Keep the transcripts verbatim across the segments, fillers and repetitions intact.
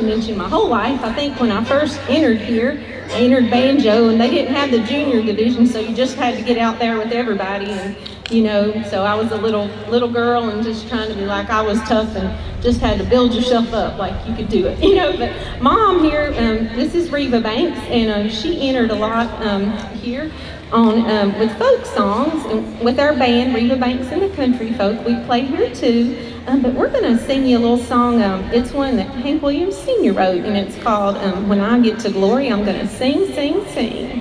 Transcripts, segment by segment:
convention my whole life. I think when I first entered here, I entered banjo, and they didn't have the junior division, so you just had to get out there with everybody. And you know, so I was a little little girl and just trying to be like, I was tough and just had to build yourself up like you could do it, you know. But Mom here, um, this is Reba Banks, and uh, she entered a lot um, here on um, with folk songs and with our band, Reba Banks and the Country Folk. We play here too, um, but we're going to sing you a little song. Um, it's one that Hank Williams Senior wrote, and it's called um, When I Get to Glory. I'm going to sing, sing, sing.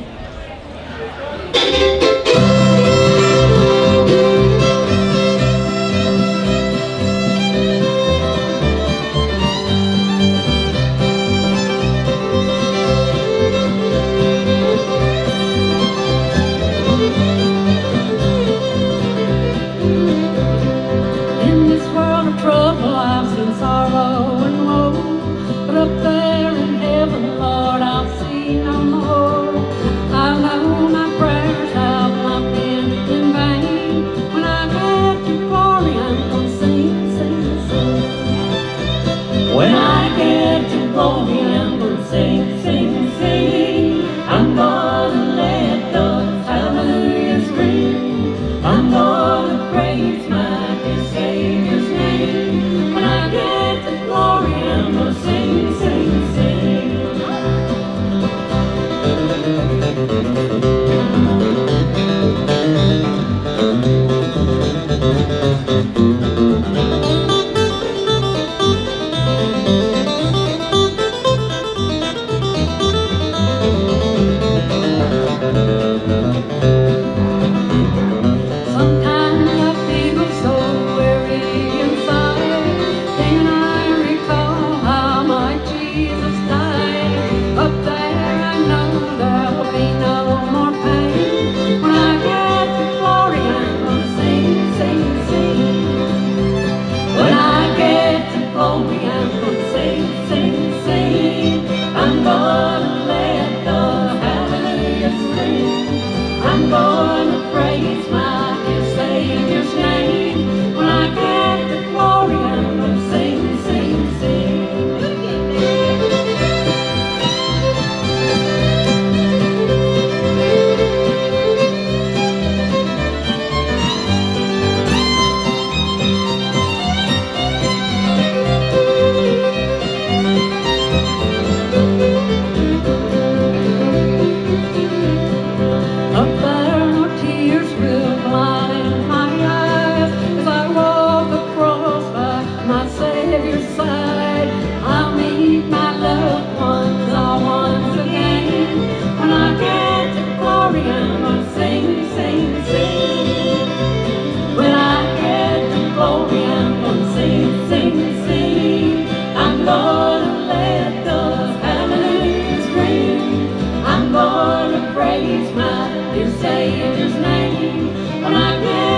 Praise my dear Savior's name when I get